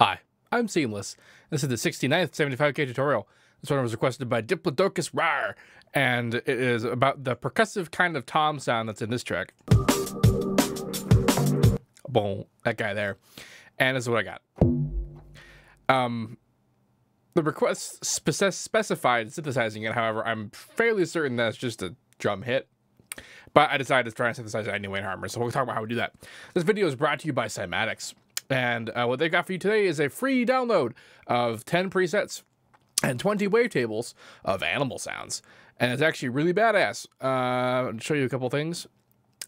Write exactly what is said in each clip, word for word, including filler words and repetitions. Hi, I'm Seamless. This is the sixty-ninth seventy-five K tutorial. This one was requested by diplodocusrawr, and it is about the percussive kind of tom sound that's in this track. Boom, that guy there. And this is what I got. Um, the request spe specified synthesizing it, however, I'm fairly certain that's just a drum hit. But I decided to try and synthesize it anyway in Harmor, so we'll talk about how we do that. This video is brought to you by Cymatics. And uh, what they've got for you today is a free download of ten presets and twenty wavetables of animal sounds. And it's actually really badass. Uh, I'll show you a couple things.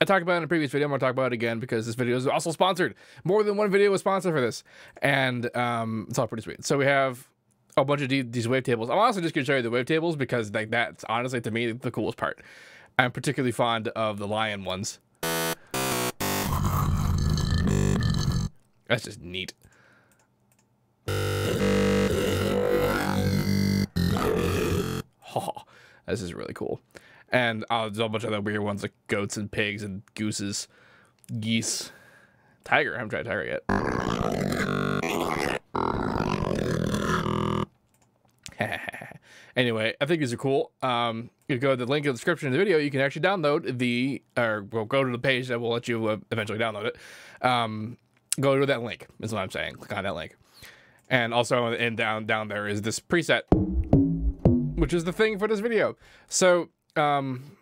I talked about it in a previous video. I'm going to talk about it again because this video is also sponsored. More than one video was sponsored for this. And um, it's all pretty sweet. So we have a bunch of these wavetables. I'm also just going to show you the wavetables because like that's honestly, to me, the coolest part. I'm particularly fond of the lion ones. That's just neat. Oh, this is really cool. And uh, there's a bunch of other weird ones like goats and pigs and gooses, geese, tiger. I haven't tried tiger yet. Anyway, I think these are cool. Um, you go to the link in the description of the video. You can actually download the, or well, go to the page that will let you uh, eventually download it. Um, Go to that link, is what I'm saying. Click on that link. And also, and down down there is this preset, which is the thing for this video. So, um,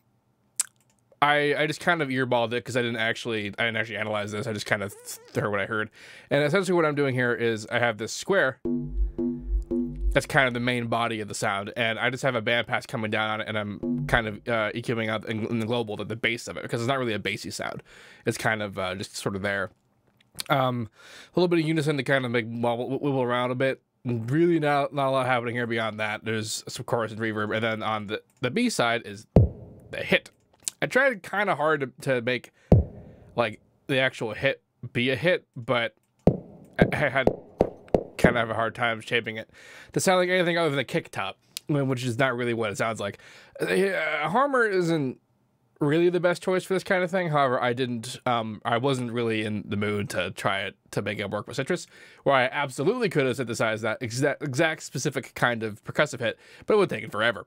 I I just kind of earballed it because I didn't actually I didn't actually analyze this. I just kind of heard what I heard. And essentially, what I'm doing here is I have this square. That's kind of the main body of the sound, and I just have a bandpass coming down on it, and I'm kind of uh, EQing out in, in the global to the bass of it because it's not really a bassy sound. It's kind of uh, just sort of there. Um, a little bit of unison to kind of make wobble around a bit. Really not, not a lot happening here beyond that. There's some chorus and reverb. And then on the, the B side is the hit. I tried kind of hard to, to make like the actual hit be a hit, but I had kind of a hard time shaping it to sound like anything other than a kick top, which is not really what it sounds like. Uh, Harmor isn't really the best choice for this kind of thing. However, I didn't, um, I wasn't really in the mood to try it to make it work with Citrus, where I absolutely could have synthesized that exact, exact specific kind of percussive hit, but it would take it forever.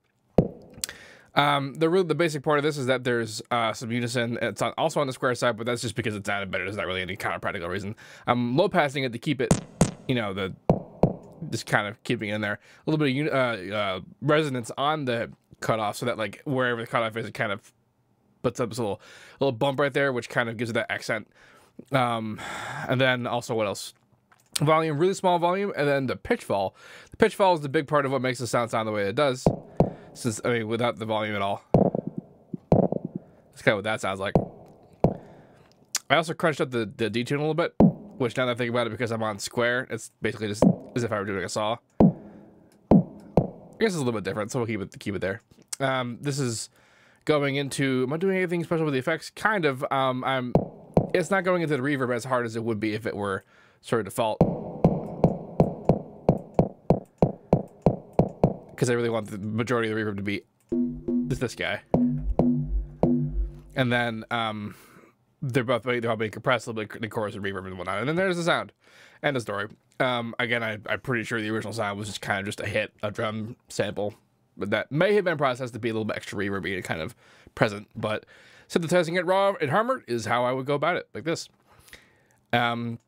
Um, the real, the basic part of this is that there's uh, some unison. It's on, also on the square side, but that's just because it sounded better. There's not really any kind of practical reason. I'm low passing it to keep it, you know, the just kind of keeping it in there. A little bit of uh, uh, resonance on the cutoff, so that like wherever the cutoff is, it kind of puts up this little little bump right there, which kind of gives it that accent. Um, and then also what else? Volume, really small volume, and then the pitch fall. The pitch fall is the big part of what makes the sound sound the way it does. Since I mean, without the volume at all, that's kind of what that sounds like. I also crunched up the, the detune a little bit, which now that I think about it, because I'm on square, it's basically just as if I were doing a saw. I guess it's a little bit different, so we'll keep it keep it there. Um, this is going into, am I doing anything special with the effects? Kind of. Um, I'm. It's not going into the reverb as hard as it would be if it were sort of default, because I really want the majority of the reverb to be this guy. And then um, they're both they're all being compressed a little bit, the chorus and reverb and whatnot. And then there's the sound and the story. Um, again, I, I'm pretty sure the original sound was just kind of just a hit, a drum sample. But that may have been processed to be a little bit extra reverby and kind of present, but synthesizing it raw in Harmor is how I would go about it, like this. Um,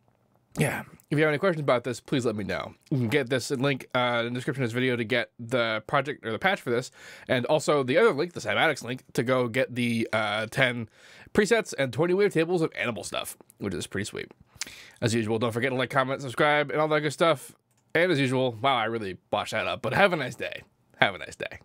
yeah, if you have any questions about this, please let me know. You can get this link uh, in the description of this video to get the project or the patch for this, and also the other link, the Cymatics link, to go get the uh, ten presets and twenty wavetables of animal stuff, which is pretty sweet. As usual, don't forget to like, comment, subscribe, and all that good stuff. And as usual, wow, I really botched that up, but have a nice day. Have a nice day.